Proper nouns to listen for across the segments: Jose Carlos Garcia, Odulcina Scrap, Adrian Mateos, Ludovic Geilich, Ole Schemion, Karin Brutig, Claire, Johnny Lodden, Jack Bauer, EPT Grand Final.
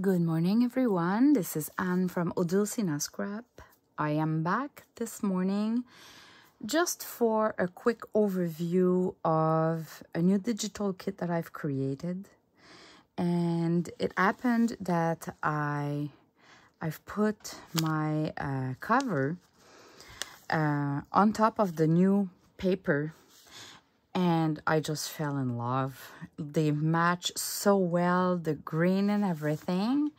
Good morning, everyone. This is Anne from Odulcina Scrap. I am back this morning just for a quick overview of a new digital kit that I've created. And it happened that I've put my cover on top of the new paper, and I just fell in love. They match so well, the green and everything.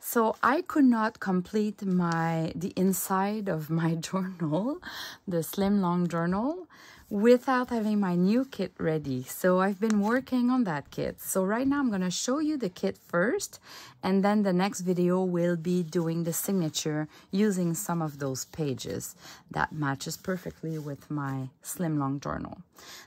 So I could not complete the inside of my journal, the slim long journal, without having my new kit ready. So I've been working on that kit. So right now I'm gonna show you the kit first, and then the next video will be doing the signature using some of those pages that matches perfectly with my slim long journal.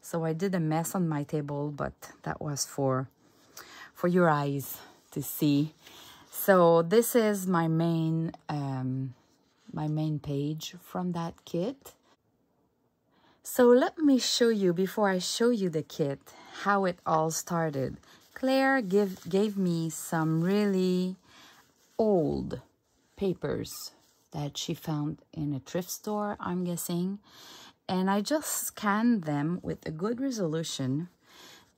So I did a mess on my table, but that was for your eyes to see. So this is my main page from that kit. So let me show you, before I show you the kit, how it all started. Claire gave me some really old papers that she found in a thrift store, I'm guessing. And I just scanned them with a good resolution,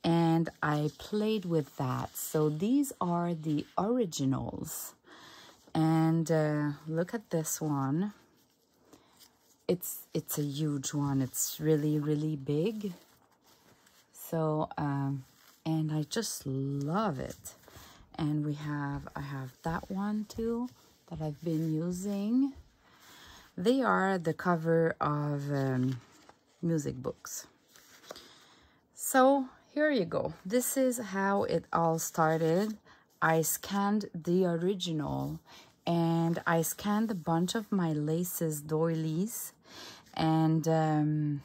and I played with that. So these are the originals. And look at this one. It's a huge one. It's really, really big. So, and I just love it. And I have that one too that I've been using. They are the cover of music books. So, here you go. This is how it all started. I scanned the original, and I scanned a bunch of my laces doilies, and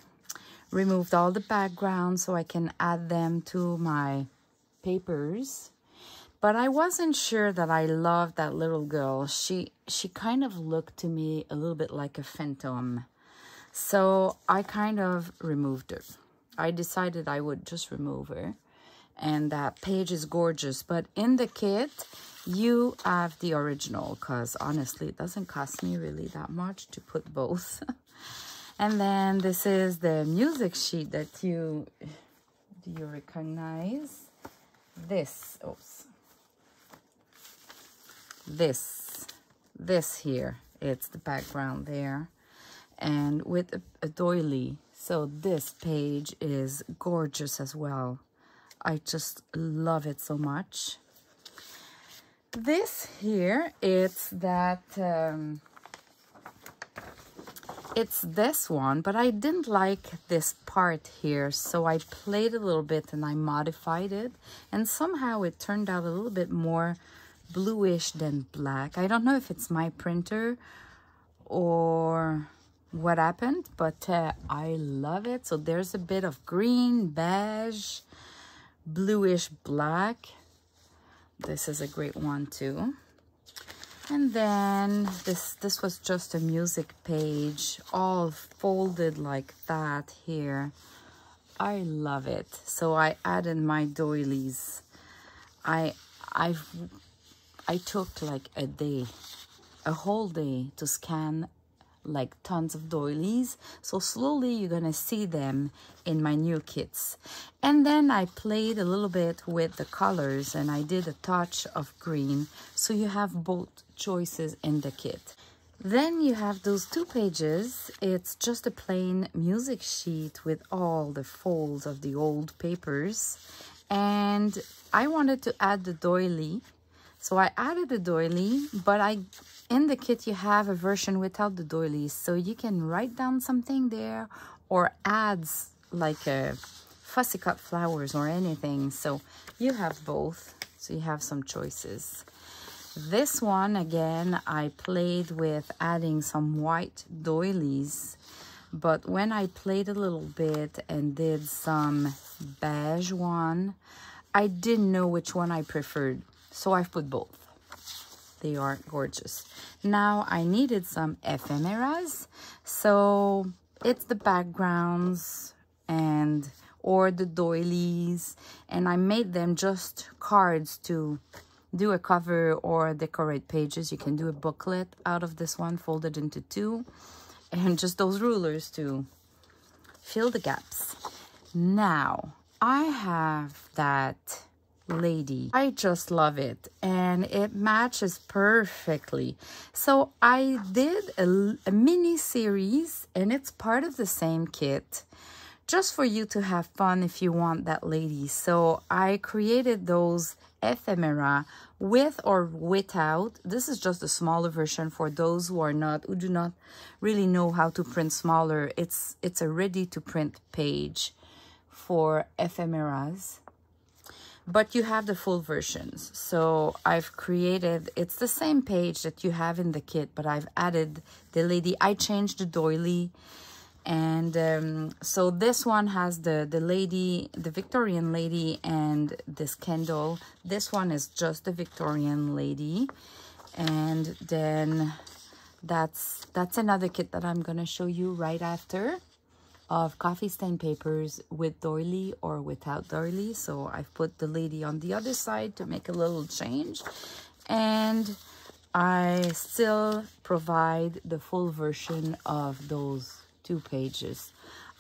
removed all the background so I can add them to my papers. But I wasn't sure that I loved that little girl. She kind of looked to me a little bit like a phantom. So I kind of removed her. I decided I would just remove her. And that page is gorgeous. But in the kit, you have the original, because honestly, it doesn't cost me really that much to put both. And then this is the music sheet that you recognize. This, oops. This here, it's the background there. And with a doily. So this page is gorgeous as well. I just love it so much. This here, it's this one, but I didn't like this part here. So I played a little bit and I modified it. And somehow it turned out a little bit more bluish than black. I don't know if it's my printer or what happened, but I love it. So there's a bit of green, beige, bluish black. This is a great one too. And then this was just a music page, all folded like that here. I love it. So I added my doilies. I took like a whole day to scan like tons of doilies. So slowly you're gonna see them in my new kits. And then I played a little bit with the colors, and I did a touch of green. So you have both choices in the kit. Then you have those two pages. It's just a plain music sheet with all the folds of the old papers. And I wanted to add the doily. So I added the doily, but in the kit you have a version without the doilies. So you can write down something there or add like a fussy cut flowers or anything. So you have both. So you have some choices. This one, again, I played with adding some white doilies. But when I played a little bit and did some beige one, I didn't know which one I preferred. So I've put both. They are gorgeous. Now I needed some ephemeras. So it's the backgrounds or the doilies. And I made them just cards to do a cover or decorate pages. You can do a booklet out of this one, folded into two, and just those rulers to fill the gaps. Now, I have that lady. I just love it, and it matches perfectly. So I did a mini series, and it's part of the same kit, just for you to have fun if you want that lady. So I created those ephemera with or without. This is just a smaller version for those who are not, who do not really know how to print smaller. It's a ready to print page for ephemeras, but you have the full versions. So I've created, it's the same page that you have in the kit, but I've added the lady. I changed the doily. And so this one has the lady, the Victorian lady, and this candle. This one is just the Victorian lady. And then that's another kit that I'm gonna show you right after, of coffee stain papers with doily or without doily. So I've put the lady on the other side to make a little change. And I still provide the full version of those two pages.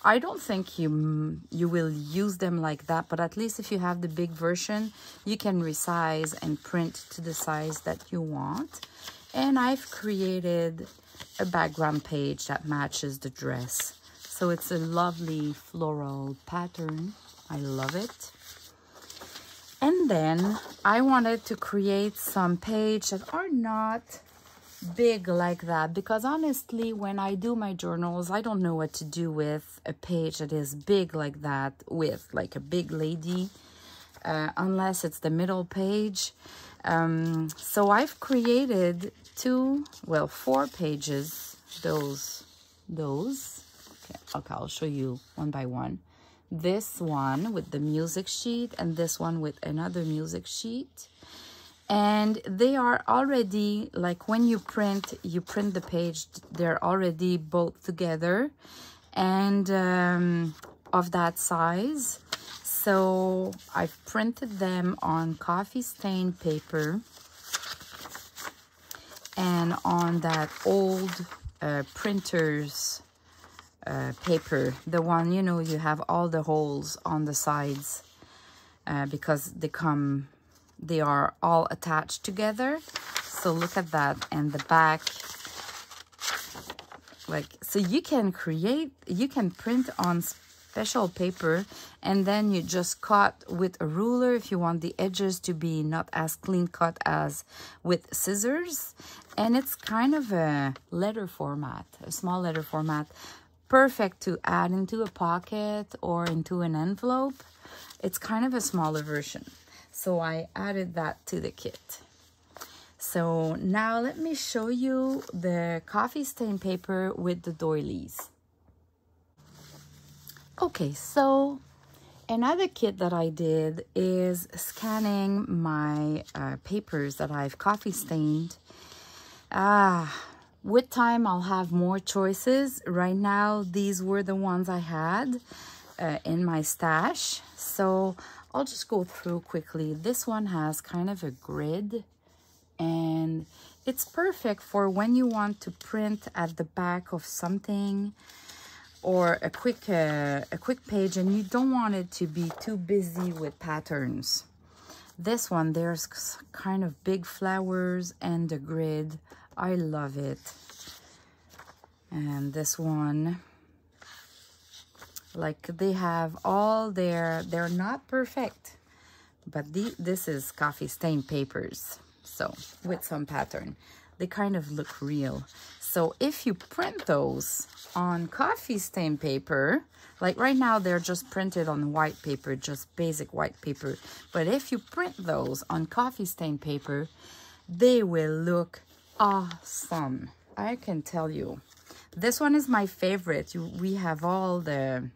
I don't think you will use them like that, but at least if you have the big version, you can resize and print to the size that you want. And I've created a background page that matches the dress. So it's a lovely floral pattern. I love it. And then I wanted to create some pages that are not big like that, because honestly, when I do my journals, I don't know what to do with a page that is big like that, with like a big lady, unless it's the middle page. So I've created four pages, okay, I'll show you one by one. This one with the music sheet, and this one with another music sheet. And they are already, like when you print the page, they're already both together and of that size. So I've printed them on coffee stain paper and on that old printer's paper. The one, you know, you have all the holes on the sides because they are all attached together. So look at that. And the back, like, so you can print on special paper, and then you just cut with a ruler if you want the edges to be not as clean cut as with scissors. And it's kind of a letter format, a small letter format, perfect to add into a pocket or into an envelope. It's kind of a smaller version. So I added that to the kit. So now let me show you the coffee stain paper with the doilies. Okay, so another kit that I did is scanning my papers that I've coffee stained. With time, I'll have more choices. Right now, these were the ones I had in my stash. So I'll just go through quickly. This one has kind of a grid, and it's perfect for when you want to print at the back of something, or a quick page, and you don't want it to be too busy with patterns. This one, there's kind of big flowers and a grid. I love it. And this one, like, they have all their, they're not perfect, but this is coffee stain papers, so with some pattern. They kind of look real. So if you print those on coffee stain paper, like right now they're just printed on white paper, just basic white paper. But if you print those on coffee stain paper, they will look awesome, I can tell you. This one is my favorite. We have all the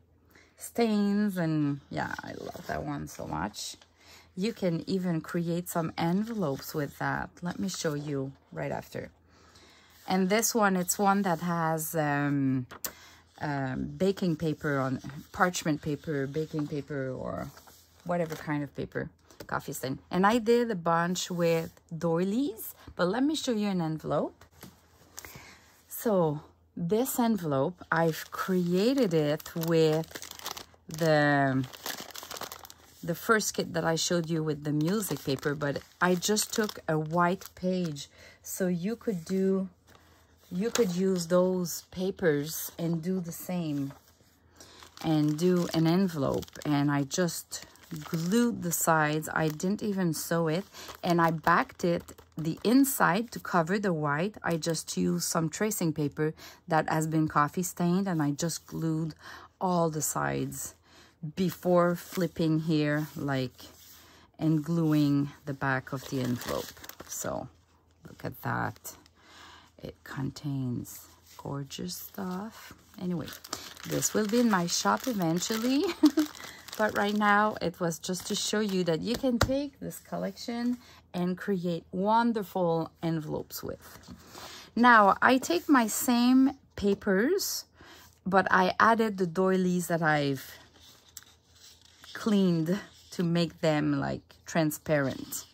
stains, and yeah, I love that one so much. You can even create some envelopes with that. Let me show you right after. And this one, it's one that has baking paper on, parchment paper, baking paper, or whatever kind of paper. coffee stain. And I did a bunch with doilies, but let me show you an envelope. So this envelope, I've created it with the first kit that I showed you with the music paper, but I just took a white page. So you could do, you could use those papers and do the same and do an envelope. And I just glued the sides. I didn't even sew it, and I backed it the inside to cover the white. I just used some tracing paper that has been coffee stained, and I just glued all the sides before flipping here and gluing the back of the envelope. So look at that. It contains gorgeous stuff. Anyway, this will be in my shop eventually. But right now it was just to show you that you can take this collection and create wonderful envelopes with. Now I take my same papers, but I added the doilies that I've cleaned to make them like transparent.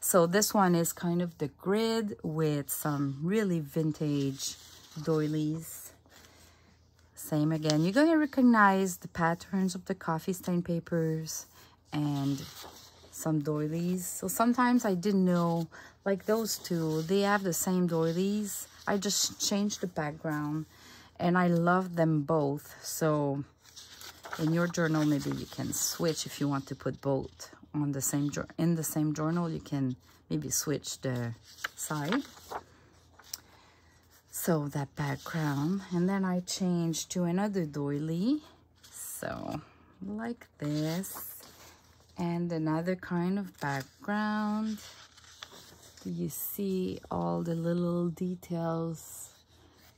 So this one is kind of the grid with some really vintage doilies. Same again. You're going to recognize the patterns of the coffee stain papers and some doilies. So sometimes I didn't know, like those two, they have the same doilies. I just changed the background, and I love them both. So in your journal, maybe you can switch if you want to put both on the same journal. You can maybe switch the side. So that background, and then I changed to another doily, so like this, and another kind of background. Do you see all the little details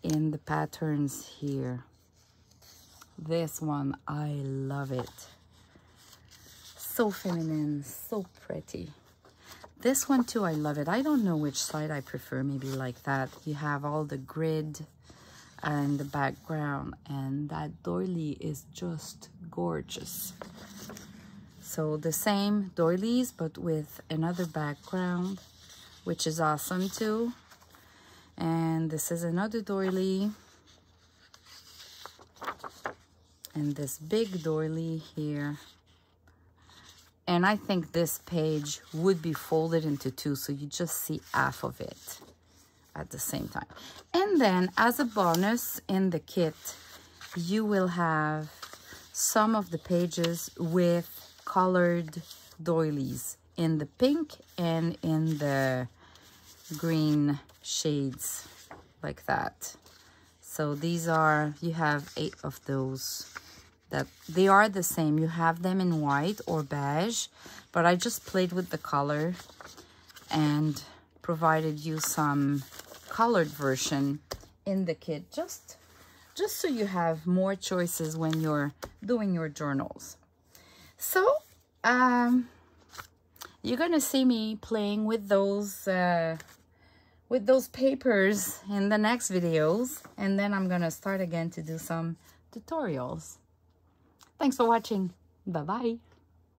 in the patterns here? This one, I love it. So feminine, so pretty. This one too, I love it. I don't know which side I prefer, maybe like that. You have all the grid and the background, and that doily is just gorgeous. So the same doilies, but with another background, which is awesome too. And this is another doily. And this big doily here. And I think this page would be folded into two, so you just see half of it at the same time. And then as a bonus in the kit, you will have some of the pages with colored doilies in the pink and in the green shades like that. So these are, you have 8 of those. That they are the same. You have them in white or beige, but I just played with the color and provided you some colored version in the kit, just so you have more choices when you're doing your journals. So you're gonna see me playing with those papers in the next videos, and then I'm gonna start again to do some tutorials. Thanks for watching. Bye-bye.